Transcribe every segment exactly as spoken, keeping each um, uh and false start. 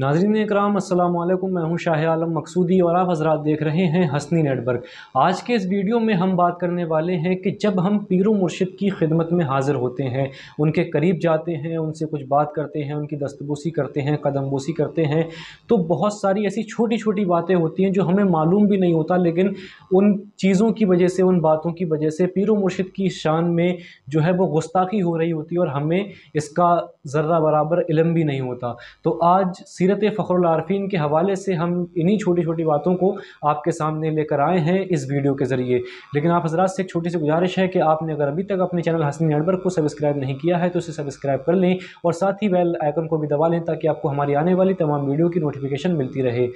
नाज़रीन इकराम, अस्सलाम वालेकुम। मैं हूँ शाह आलम मकसूदी और आप हज़रात देख रहे हैं हसनी नेटवर्क। आज के इस वीडियो में हम बात करने वाले हैं कि जब हम पीरो मुर्शिद की खिदमत में हाज़िर होते हैं, उनके करीब जाते हैं, उनसे कुछ बात करते हैं, उनकी दस्तबूसी करते हैं, कदमबूसी करते हैं, तो बहुत सारी ऐसी छोटी छोटी बातें होती हैं जो हमें मालूम भी नहीं होता, लेकिन उन चीज़ों की वजह से, उन बातों की वजह से पीरो मुर्शिद की शान में जो है वो गुस्ताखी हो रही होती है और हमें इसका ज़र्रा बराबर इल्म भी नहीं होता। तो आज सीरते फ़ख़रुल आरफीन के हवाले से हम इन्हीं छोटी छोटी बातों को आपके सामने लेकर आए हैं इस वीडियो के ज़रिए। लेकिन आप हज़रात से एक छोटी सी गुजारिश है कि आपने अगर अभी तक अपने चैनल हसनी नेटवर्क को सब्सक्राइब नहीं किया है तो उसे सब्सक्राइब कर लें और साथ ही बेल आइकन को भी दबा लें ताकि आपको हमारी आने वाली तमाम वीडियो की नोटिफिकेशन मिलती रहे।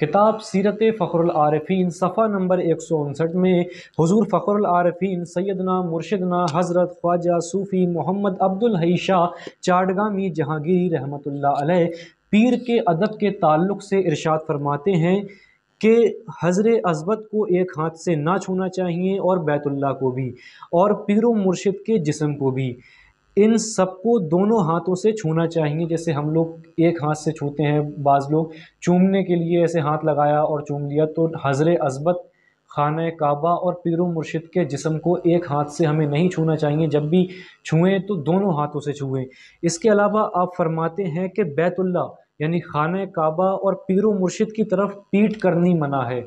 किताब सीरते फ़ख़रुल आरफीन सफ़ा नंबर एक सौ उनसठ में हुज़ूर फ़ख़रुल आरफीन सैदना मुर्शिदना हज़रत ख्वाजा सूफी मोहम्मद अब्दुल हई शाह चटगामी जहाँगीरी रहमतुल्लाह अलैह पीर के अदब के ताल्लुक़ से इरशाद फरमाते हैं कि हज़रे अज़बत को एक हाथ से ना छूना चाहिए और बैतुल्ला को भी और पीरो मुर्शिद के जिस्म को भी, इन सबको दोनों हाथों से छूना चाहिए। जैसे हम लोग एक हाथ से छूते हैं, बाज़ लोग चूमने के लिए ऐसे हाथ लगाया और चूम लिया, तो हज़रे अज़बत, खाना काबा और पीरो मुर्शिद के जिस्म को एक हाथ से हमें नहीं छूना चाहिए। जब भी छुएं तो दोनों हाथों से छुएं। इसके अलावा आप फरमाते हैं कि बैतुल्ला यानी खाना काबा और पीरो मुर्शिद की तरफ पीठ करनी मना है।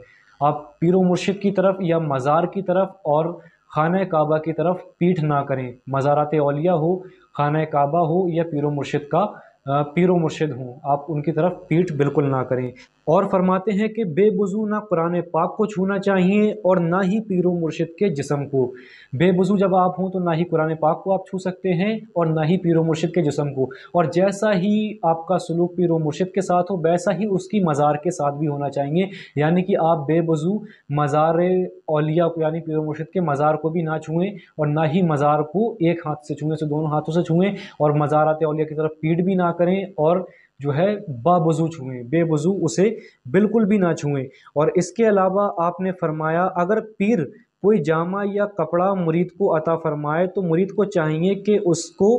आप पीरो मुर्शिद की तरफ या मज़ार की तरफ और खाना काबा की तरफ पीठ ना करें। मज़ारात औलिया हो, खाना काबा हो या पीरो मुर्शिद का पीरो मुर्शिद हो, आप उनकी तरफ पीठ बिल्कुल ना करें। और फरमाते हैं कि बेवुज़ू ना कुरान पाक को छूना चाहिए और ना ही पीरो मुर्शिद के जिस्म को। बेवुज़ू जब आप हों तो ना ही कुरान पाक को आप छू सकते हैं और ना ही पीरो मुर्शिद के जिस्म को। और जैसा ही आपका सलूक पीरो मुर्शिद के साथ हो वैसा ही उसकी मज़ार के साथ भी होना चाहिए, यानी कि आप बेवुज़ू मज़ार औलिया को यानी पीरो मुर्शिद के मज़ार को भी ना छुएँ और ना ही मज़ार को एक हाथ से छुएँ, तो दोनों हाथों से छुएँ और मज़ारात औलिया की तरफ पीठ भी ना करें और जो है बावुज़ू छुएँ, बेवुज़ू उसे बिल्कुल भी ना छुएँ। और इसके अलावा आपने फरमाया अगर पीर कोई जामा या कपड़ा मुरीद को अता फरमाए तो मुरीद को चाहिए कि उसको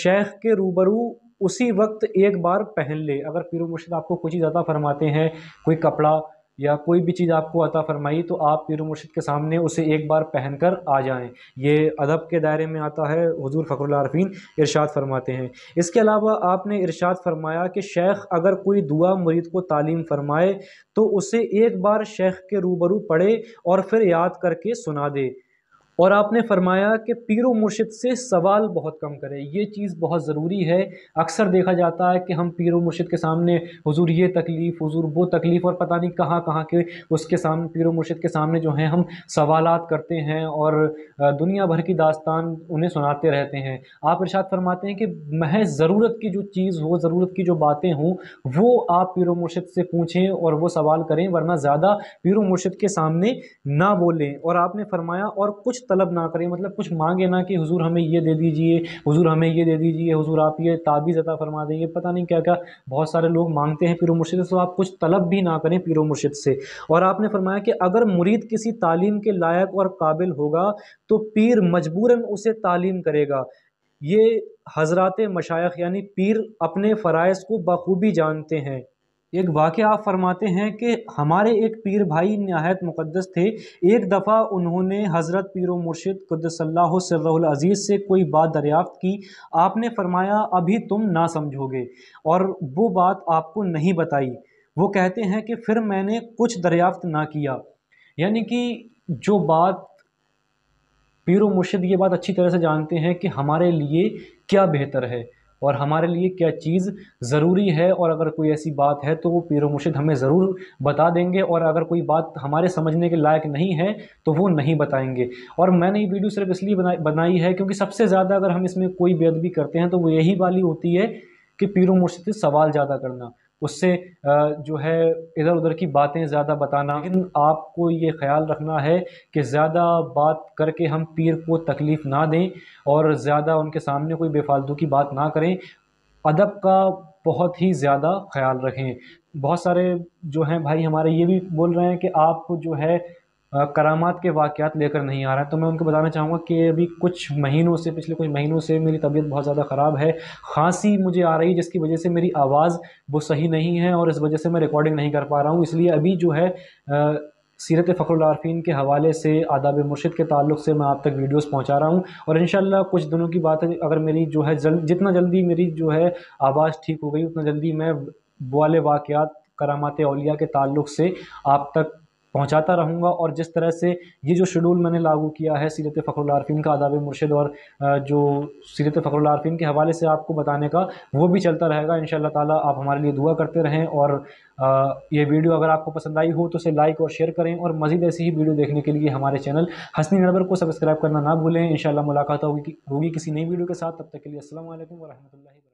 शेख के रूबरू उसी वक्त एक बार पहन ले। अगर पीरो मुर्शिद आपको कुछ ही ज़्यादा फरमाते हैं, कोई कपड़ा या कोई भी चीज़ आपको अता फरमाई, तो आप पीरो मुर्शिद के सामने उसे एक बार पहन कर आ जाएं। ये अदब के दायरे में आता है, हुज़ूर फ़ख़रुल आरफीन इरशाद फरमाते हैं। इसके अलावा आपने इरशाद फरमाया कि शेख अगर कोई दुआ मुरीद को तालीम फरमाए तो उसे एक बार शेख के रूबरू पढ़े और फिर याद करके सुना दे। और आपने फरमाया कि पीरो मुर्शिद से सवाल बहुत कम करें। ये चीज़ बहुत ज़रूरी है। अक्सर देखा जाता है कि हम पीरो मुर्शिद के सामने हुजूर ये तकलीफ़, हुजूर वो तकलीफ़ और पता नहीं कहाँ कहाँ के उसके सामने, पीरो मुर्शिद के सामने जो है हम सवालात करते हैं और दुनिया भर की दास्तान उन्हें सुनाते रहते हैं। आप इरशाद फरमाते हैं कि महज़ ज़रूरत की जो चीज़ हो, ज़रूरत की जो बातें हों वो आप पीरो मुर्शिद से पूछें और वो सवाल करें, वरना ज़्यादा पीरो मुर्शिद के सामने ना बोलें। और आपने फरमाया और कुछ तलब ना करें, मतलब कुछ मांगे ना कि हुजूर हमें ये दे दीजिए, हुजूर हमें ये दे दीजिए, हुजूर आप ये ताबीज़ अता फरमा देंगे, पता नहीं क्या क्या बहुत सारे लोग मांगते हैं पीरो मुर्शिद से, तो आप कुछ तलब भी ना करें पीरो मुर्शिद से। और आपने फरमाया कि अगर मुरीद किसी तालीम के लायक और काबिल होगा तो पीर मजबूरन उसे तालीम करेगा। ये हज़रात मशायख यानी पीर अपने फ़राइज़ को बखूबी जानते हैं। एक वाक़या आप फरमाते हैं कि हमारे एक पीर भाई नहायत मुक़द्दस थे। एक दफ़ा उन्होंने हज़रत पीरो मुर्शिद क़ुद्दसल्लाहु सिर्रुहुल अज़ीज़ से कोई बात दरियाफ़्त की। आपने फरमाया अभी तुम ना समझोगे और वो बात आपको नहीं बताई। वो कहते हैं कि फिर मैंने कुछ दरियाफ़्त ना किया, यानी कि जो बात पीरो मुर्शिद ये बात अच्छी तरह से जानते हैं कि हमारे लिए क्या बेहतर है और हमारे लिए क्या चीज़ ज़रूरी है, और अगर कोई ऐसी बात है तो वो पीरो मुर्शिद हमें ज़रूर बता देंगे और अगर कोई बात हमारे समझने के लायक नहीं है तो वो नहीं बताएंगे। और मैंने ये वीडियो सिर्फ इसलिए बना, बनाई है क्योंकि सबसे ज़्यादा अगर हम इसमें कोई बेअदबी करते हैं तो वो यही वाली होती है कि पीरो मुर्शिद से सवाल ज़्यादा करना, उससे जो है इधर उधर की बातें ज़्यादा बताना। लेकिन आपको ये ख्याल रखना है कि ज़्यादा बात करके हम पीर को तकलीफ़ ना दें और ज़्यादा उनके सामने कोई बेफालतू की बात ना करें। अदब का बहुत ही ज़्यादा ख्याल रखें। बहुत सारे जो हैं भाई हमारे ये भी बोल रहे हैं कि आप जो है करामात के वाक़यात लेकर नहीं आ रहा है, तो मैं उनको बताना चाहूँगा कि अभी कुछ महीनों से पिछले कुछ महीनों से मेरी तबीयत बहुत ज़्यादा ख़राब है, खांसी मुझे आ रही है जिसकी वजह से मेरी आवाज़ वो सही नहीं है और इस वजह से मैं रिकॉर्डिंग नहीं कर पा रहा हूँ। इसलिए अभी जो है आ, सीरते फ़ख़रुल आरफीन के हवाले से आदाब मुर्शिद के ताल्लुक से मैं आप तक वीडियोस पहुंचा रहा हूं और इंशाल्लाह कुछ दिनों की बात है, अगर मेरी जो है जल्द जितना जल्दी मेरी जो है आवाज़ ठीक हो गई उतना जल्दी मैं वाले वाक़यात करामात औलिया के ताल्लुक से आप तक पहुंचाता रहूँगा। और जिस तरह से ये जो शेड्यूल मैंने लागू किया है सीरत फ़ख़रुल आरफीन का आदाब मुर्शिद और जो सीरत फ़ख़रुल आरफीन के हवाले से आपको बताने का वो भी चलता रहेगा इंशाअल्लाह ताला। आप हमारे लिए दुआ करते रहें और ये वीडियो अगर आपको पसंद आई हो तो उसे लाइक और शेयर करें और मज़ीद ऐसी ही वीडियो देखने के लिए हमारे चैनल हसनी नेटवर्क को सब्सक्राइब करना ना भूलें। इंशाअल्लाह मुलाकात होगी होगी किसी नई वीडियो के साथ, तब तक के लिए अस्सलाम वालेकुम व रहमतुल्लाहि।